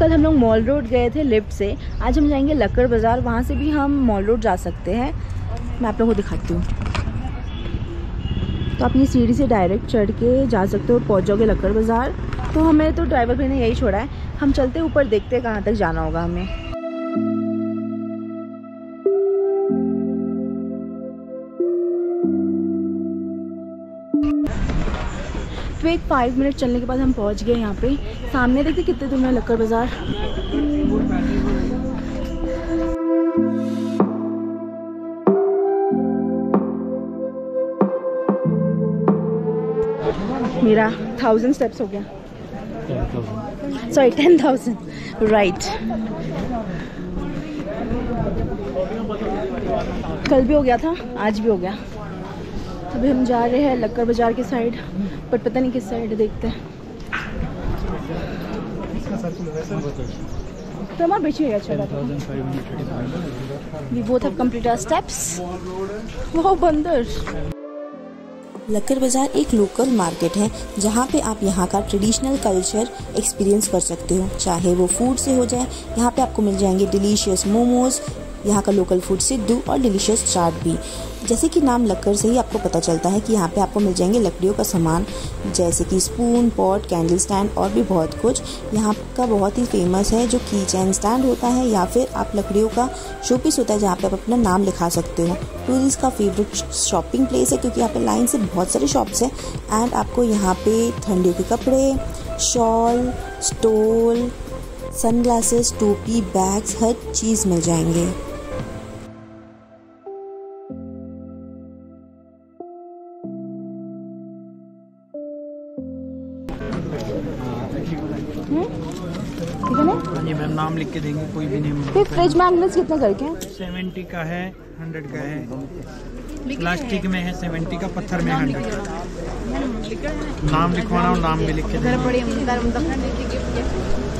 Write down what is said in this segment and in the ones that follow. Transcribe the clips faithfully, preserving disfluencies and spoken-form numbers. कल हम लोग मॉल रोड गए थे लिफ्ट से, आज हम जाएंगे लक्कड़ बाज़ार, वहाँ से भी हम मॉल रोड जा सकते हैं। मैं आप लोगों को दिखाती हूँ। तो आप ये सीढ़ी से डायरेक्ट चढ़ के जा सकते हो और पहुँच जाओगे लक्कड़ बाज़ार। तो हमें तो ड्राइवर भैया ने यही छोड़ा है, हम चलते ऊपर देखते हैं कहाँ तक जाना होगा हमें। तो एक फाइव मिनट चलने के बाद हम पहुंच गए यहाँ पे। सामने देखते कितने दूर में लक्कड़ बाज़ार। मेरा थाउजेंड स्टेप्स हो गया, सॉरी टेन थाउजेंड राइट। कल भी हो गया था, आज भी हो गया। अभी हम जा रहे हैं लक्कड़ बाज़ार के साइड, बट पता नहीं किस साइड, देखते हैं। तो हमारा पीछे अच्छा था। We both have complete our steps. वो बंदर। लक्कड़ बाज़ार एक लोकल मार्केट है जहाँ पे आप यहाँ का ट्रेडिशनल कल्चर एक्सपीरियंस कर सकते हो, चाहे वो फूड से हो जाए। यहाँ पे आपको मिल जाएंगे डिलीशियस मोमोज, यहाँ का लोकल फूड सिद्धू और डिलीशियस चाट भी। जैसे कि नाम लक्कड़ से ही आपको पता चलता है कि यहाँ पे आपको मिल जाएंगे लकड़ियों का सामान, जैसे कि स्पून, पॉट, कैंडल स्टैंड और भी बहुत कुछ। यहाँ का बहुत ही फेमस है जो की चैन स्टैंड होता है, या फिर आप लकड़ियों का शोपीस होता है जहाँ पे आप अपना नाम लिखा सकते हो। टूरिस्ट का फेवरेट शॉपिंग प्लेस है क्योंकि यहाँ पे लाइन से बहुत सारी शॉप्स हैं। एंड आपको यहाँ पे ठंडियों के कपड़े, शॉल, स्टोल, सन ग्लासेस, टोपी, बैग्स, हर चीज़ मिल जाएंगे। ये मैम नाम लिख के देंगे, कोई भी नहीं। फ्रिज मैग्नेट्स कितने करके हैं? सेवेंटी का है, हंड्रेड का है, प्लास्टिक में है सेवेंटी का, पत्थर में हंड्रेड का। नाम लिखवाना और नाम भी लिख के देंगे।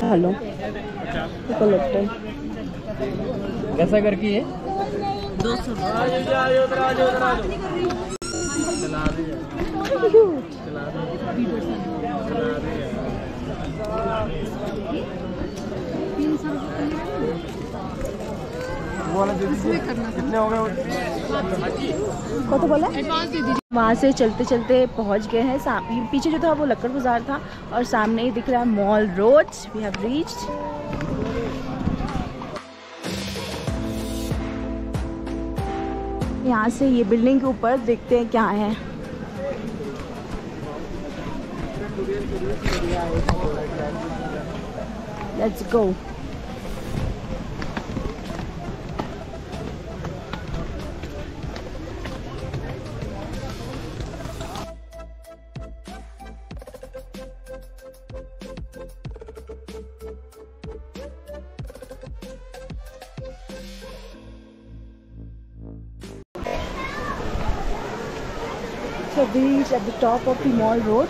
हेलो कलेक्टर कैसा करके है दो सौ। कितने हो गए? वहाँ से चलते चलते पहुँच गए हैं। सामने पीछे जो था वो लक्कड़ बाज़ार था और सामने ही दिख रहा है Mall Road. We have reached. यहाँ से ये बिल्डिंग के ऊपर देखते हैं क्या है। Let's go. The Ridge at the top of the Mall Road.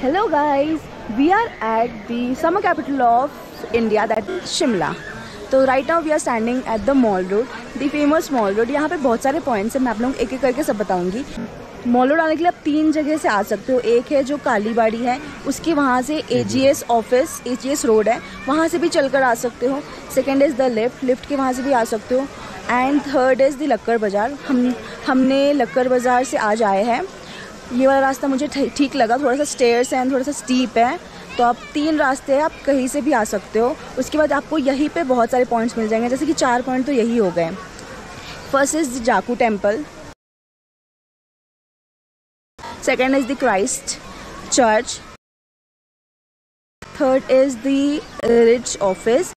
Hello guys, we are at the summer capital of India, that is Shimla. So right now we are standing at the Mall Road, the famous Mall Road. यहाँ पे बहुत सारे points हैं, मैं आप लोगों को एक एक करके सब बताऊंगी। मॉल रोड आने के लिए आप तीन जगह से आ सकते हो। एक है जो कालीबाड़ी है, उसके वहाँ से एजीएस ऑफिस, एजीएस रोड है, वहाँ से भी चलकर आ सकते हो। Second is the lift, lift के वहाँ से भी आ सकते हो। And third is the Lakkar Bazaar. हम हमने लक्कड़ बाज़ार से आज आए हैं। ये वाला रास्ता मुझे ठीक लगा, थोड़ा सा स्टेयर्स है, थोड़ा सा स्टीप है। तो आप तीन रास्ते हैं, आप कहीं से भी आ सकते हो। उसके बाद आपको यहीं पर बहुत सारे पॉइंट्स मिल जाएंगे, जैसे कि चार पॉइंट तो यही हो गए। First is the Jakhu temple, second is the Christ Church, third is the Ridge office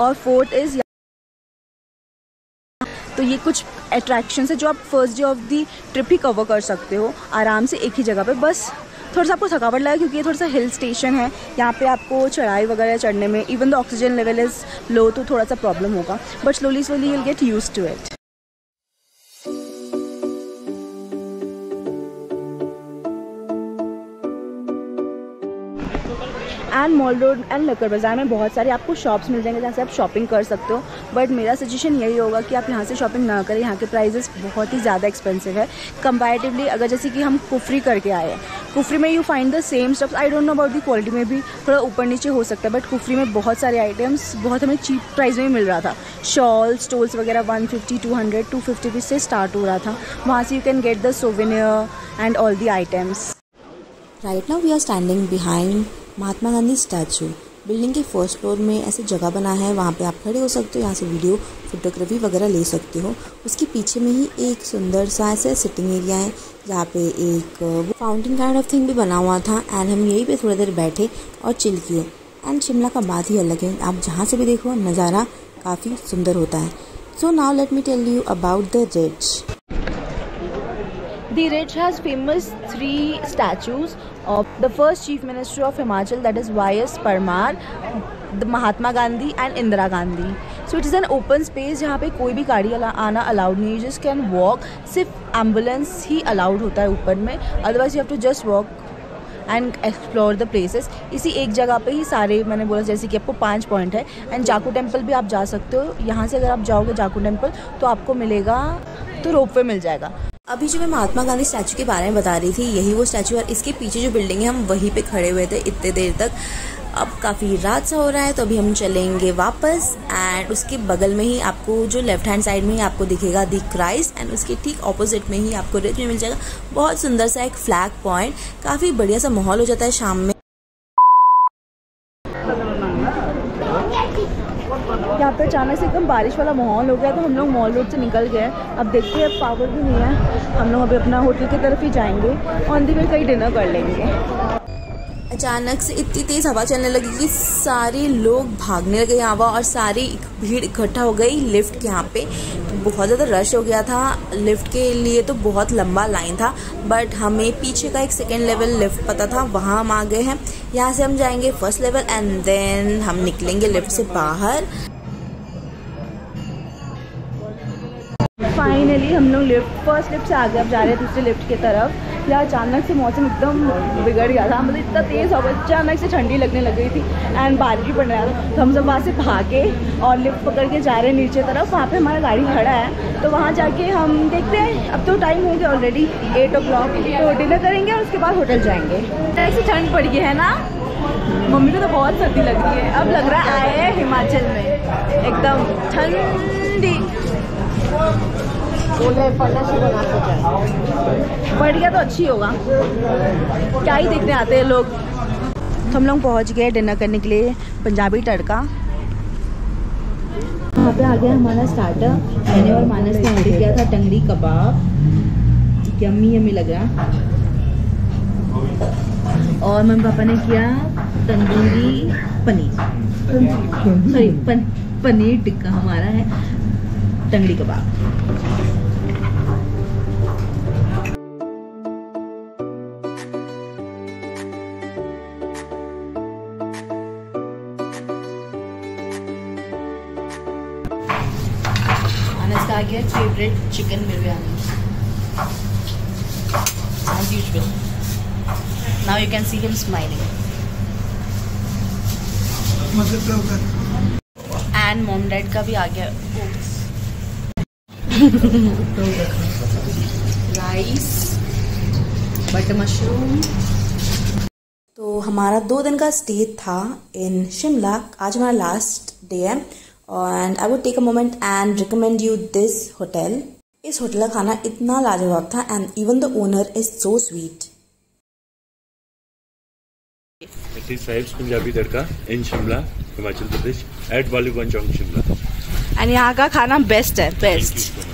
और fourth is। तो ये कुछ attractions है जो आप first day of the trip he cover कर सकते हो आराम से एक ही जगह पे। बस थोड़ा सा आपको थकावट लगा क्योंकि ये थोड़ा सा हिल स्टेशन है, यहाँ पे आपको चढ़ाई वगैरह चढ़ने में, even the oxygen level is low तो थोड़ा सा problem होगा, but slowly slowly you'll get used to it. And Mall Road and Lakkar Bazaar में बहुत सारे आपको शॉप्स मिल जाएंगे जहाँ से आप शॉपिंग कर सकते हो। बट मेरा सजेशन यही होगा कि आप यहाँ से शॉपिंग ना करें, यहाँ के प्राइजेस बहुत ही ज़्यादा एक्सपेंसिव है कंपैरेटिवली। अगर जैसे कि हम कुफरी करके आए हैं, कुफरी में you find the same stuffs, I don't know about the quality में भी थोड़ा ऊपर नीचे हो सकता है, बट कुफरी में बहुत सारे आइटम्स बहुत हमें चीप प्राइस में मिल रहा था। शॉल्स स्टोल्स वगैरह one fifty two hundred two fifty rupees से स्टार्ट हो रहा था। वहाँ से you can get the souvenir and all the items. Right now we are standing behind Mahatma Gandhi statue. Building के फर्स्ट फ्लोर में ऐसे जगह बना है, वहाँ पे आप खड़े हो सकते हो, यहाँ से वीडियो फोटोग्राफी वगैरह ले सकते हो। उसके पीछे में ही एक सुंदर सा ऐसे सिटिंग एरिया है जहाँ पे एक वो फाउंटेन काइंड ऑफ थिंग भी बना हुआ था एंड हम यहीं पे थोड़ी देर बैठे और चिल किए। एंड शिमला का बात ही अलग है, आप जहाँ से भी देखो नज़ारा काफ़ी सुंदर होता है। So now let me tell you about the Ridge. The Ridge has famous three statues of the first Chief Minister of Himachal, that is Y S Parmar, the Mahatma Gandhi and Indira Gandhi. So it is an open space जहाँ पे कोई भी गाड़ी आना allowed नहीं है, just can walk, सिर्फ ambulance ही allowed होता है ऊपर में, otherwise you have to just walk and explore the places. इसी एक जगह पे ही सारे मैंने बोला जैसे कि आपको पाँच पॉइंट है। एंड जाकू टेम्पल भी आप जा सकते हो, यहाँ से अगर आप जाओगे जाकू टेम्पल तो आपको मिलेगा तो रोप वे मिल जाएगा। अभी जो मैं महात्मा गांधी स्टैचू के बारे में बता रही थी यही वो स्टैचू है, और इसके पीछे जो बिल्डिंग है हम वहीं पे खड़े हुए थे इतने देर तक। अब काफ़ी रात सा हो रहा है तो अभी हम चलेंगे वापस। एंड उसके बगल में ही आपको जो लेफ्ट हैंड साइड में ही आपको दिखेगा दी क्राइस्ट, एंड उसके ठीक ऑपोजिट में ही आपको रिज में मिल जाएगा बहुत सुंदर सा एक फ्लैग पॉइंट। काफ़ी बढ़िया सा माहौल हो जाता है शाम में। यहाँ पर अचानक से एकदम बारिश वाला माहौल हो गया तो हम लोग मॉल रोड से निकल गए। अब देखते हैं, अब पावर भी नहीं है, हम लोग अभी अपना होटल की तरफ ही जाएंगे, ऑन दी वे कहीं डिनर कर लेंगे। अचानक से इतनी तेज़ हवा चलने लगी कि सारे लोग भागने लगे हवा, और सारी भीड़ इकट्ठा हो गई लिफ्ट के यहाँ पे। बहुत ज़्यादा रश हो गया था, लिफ्ट के लिए तो बहुत लंबा लाइन था, बट हमें पीछे का एक सेकेंड लेवल लिफ्ट पता था, वहाँ हम आ गए हैं। यहाँ से हम जाएंगे फर्स्ट लेवल एंड देन हम निकलेंगे लिफ्ट से बाहर। फाइनली हम लोग लिफ्ट फर्स्ट लिफ्ट से आगे अब जा रहे हैं दूसरे लिफ्ट की तरफ। या अचानक से मौसम एकदम बिगड़ गया था, मतलब इतना तेज़ हवा, अचानक से ठंडी लगने लग गई थी एंड बारिश भी पड़ रहा था। तो हम सब वहाँ से भागे और लिफ्ट पकड़ के जा रहे हैं नीचे तरफ। वहाँ पे हमारा गाड़ी खड़ा है तो वहाँ जाके हम देखते हैं। अब तो टाइम हो गया ऑलरेडी एट ओ क्लॉक, तो डिनर करेंगे और उसके बाद होटल जाएंगे। अचानक से ठंड पड़ गई है ना, मम्मी को तो बहुत सर्दी लग रही है। अब लग रहा है आए हैं हिमाचल में, एकदम ठंडी बढ़ गया तो अच्छी होगा, क्या ही देखने आते हैं लोग। तो हम लोग पहुंच गए डिनर करने के लिए पंजाबी तड़का। यहाँ पे आ गया हमारा स्टार्टर, मैंने और मानस ने ऑर्डर किया था टंगड़ी कबाब, यम्मी यम्मी लग रहा। और मम्मी पापा ने किया तंदूरी पनीर, सॉरी पन, पनीर टिक्का, हमारा है टंगड़ी कबाब। आ गया favourite chicken biryani as usual. Now you can see him smiling. And mom dad का भी आ गया oats. Rice butter mushroom. तो हमारा दो दिन का स्टे था इन शिमला, आज हमारा लास्ट डे है। And I would take a moment and recommend you this hotel. इस होटल का खाना इतना लाजवाब था and even the owner is so sweet. It is Saheb's Punjabi Dhaba in Shimla, Himachal Pradesh, at Baliwan Junction. And यहाँ का खाना best है, best.